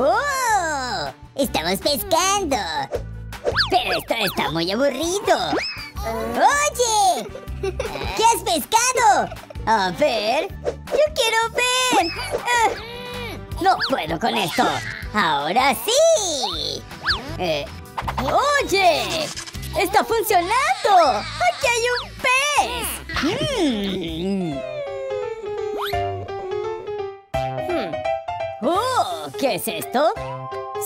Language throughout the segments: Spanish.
¡Oh! ¡Estamos pescando! ¡Pero esto está muy aburrido! ¡Oye! ¿Qué has pescado? A ver... ¡Yo quiero ver! ¡No puedo con esto! ¡Ahora sí! ¡Oye! ¡Está funcionando! ¡Aquí hay un pez! ¡Oh! ¿Qué es esto?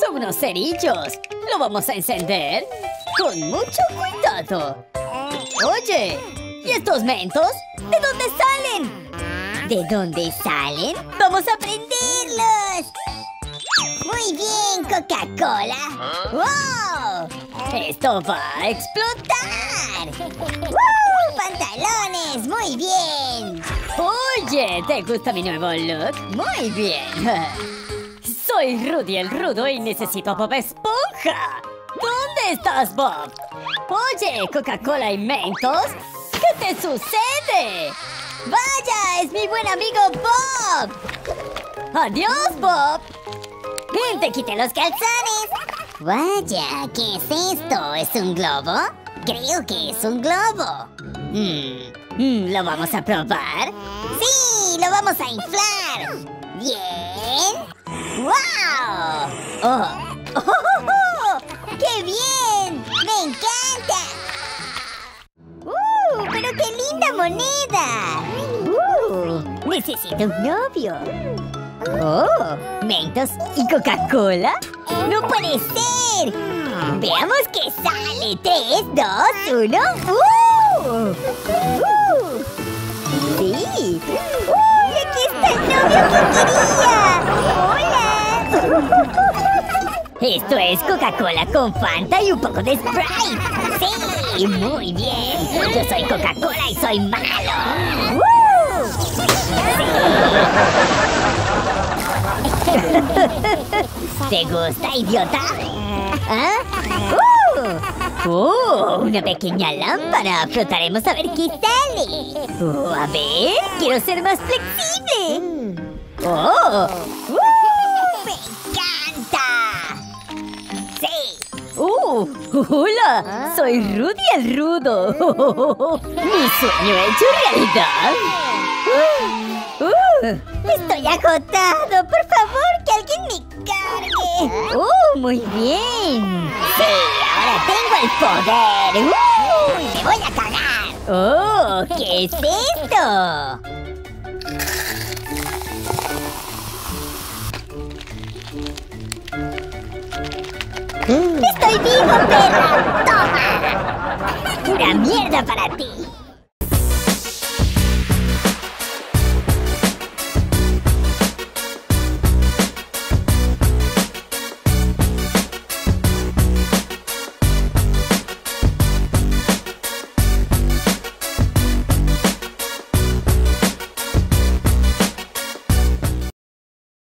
Son unos cerillos. Lo vamos a encender con mucho cuidado. Oye, ¿y estos mentos? ¿De dónde salen? ¿De dónde salen? ¡Vamos a prenderlos! Muy bien, Coca-Cola. ¡Wow! ¡Esto va a explotar! ¡Wow! ¡Pantalones! ¡Muy bien! Oye, ¿te gusta mi nuevo look? ¡Muy bien! Soy Rudy el Rudo y necesito a Bob Esponja. ¿Dónde estás, Bob? Oye, Coca-Cola y Mentos, ¿qué te sucede? ¡Vaya! ¡Es mi buen amigo Bob! ¡Adiós, Bob! ¡Ven, te quité los calzones! Vaya, ¿qué es esto? ¿Es un globo? Creo que es un globo. ¿Lo vamos a probar? ¡Sí! ¡Lo vamos a inflar! ¡Bien! ¡Wow! ¡Oh! ¡Qué bien! ¡Me encanta! ¡Pero qué linda moneda! ¡Necesito un novio! ¡Oh! ¿Mentos y Coca-Cola? ¡No puede ser! ¡Veamos qué sale! 3, 2, 1... ¡Sí! ¡Uy! ¡Aquí está el novio que quería! ¡Hola! Esto es Coca-Cola con Fanta y un poco de Sprite. ¡Sí! ¡Muy bien! Yo soy Coca-Cola y soy malo. ¡Sí! ¿Te gusta, idiota? ¿Ah? Una pequeña lámpara. Flotaremos a ver qué sale. A ver, quiero ser más flexible. ¡Me encanta! ¡Sí! ¡Hola! Soy Rudy el Rudo. Mi sueño hecho realidad. Estoy agotado. Por favor, que alguien me cargue. Muy bien. Sí. ¡Ahora tengo el poder! ¡Uy! ¡Me voy a cagar! ¡Oh! ¿Qué es esto? ¡Estoy vivo, perra! ¡Toma! ¡Una mierda para ti!